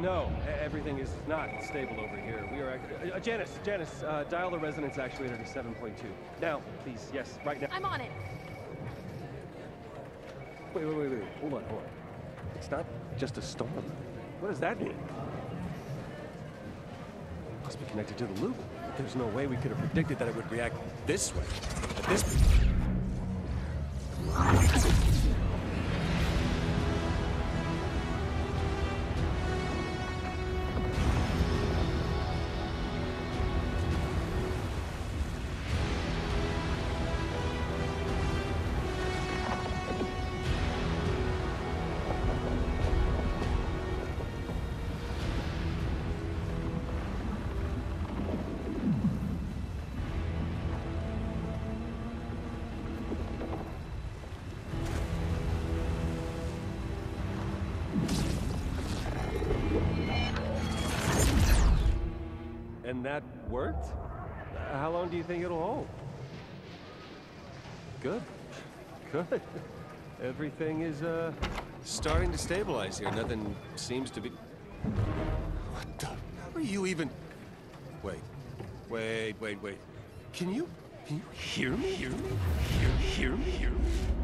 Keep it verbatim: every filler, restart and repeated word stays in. no, everything is not stable over here. We are actually... Uh, Janice, Janice, uh, dial the resonance actuator to seven point two. Now, please, yes, right now. I'm on it. Wait, wait, wait, wait. Hold on, hold on. It's not just a storm. What does that mean? It must be connected to the loop. But there's no way we could have predicted that it would react this way. At this point. And that worked? Uh, how long do you think it'll hold? Good. Good. Everything is uh, starting to stabilize here. Nothing seems to be... What the... How are you even... Wait. Wait, wait, wait. Can you... Can you hear me? Hear me? Hear, hear me? Hear me?